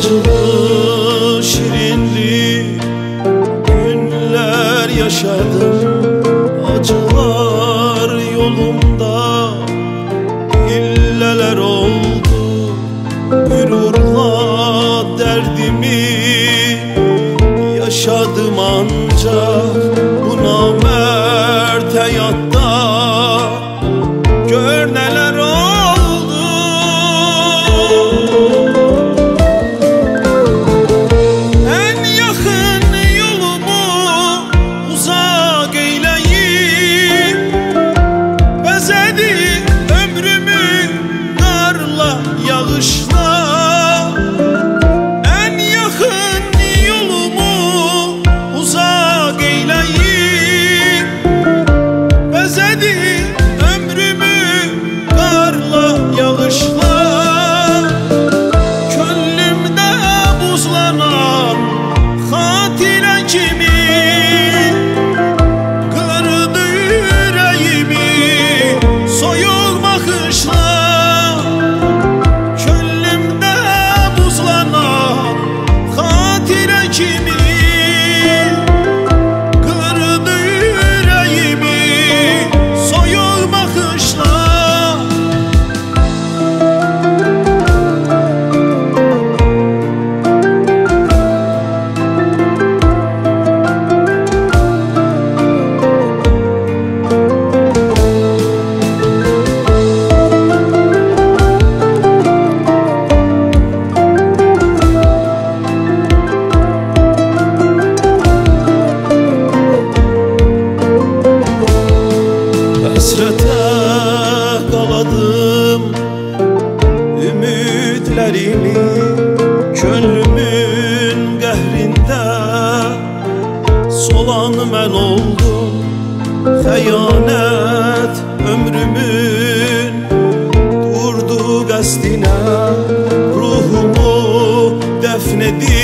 acılı şirinli günler yaşadım. Acılar yolumda illeler oldu. Gururla derdimi yaşadım ancak bu namert hayatta gör neler oldu. En yakın yolumu uzak eyleyip bezedi ömrümü darla yağışla. En yakın yolumu uzak eyleyip bezedi kaladım ümitlerimi. Gönlümün kahrinde solan ben oldum. Hayalet ömrümün durdu kastine. Ruhumu defnedi.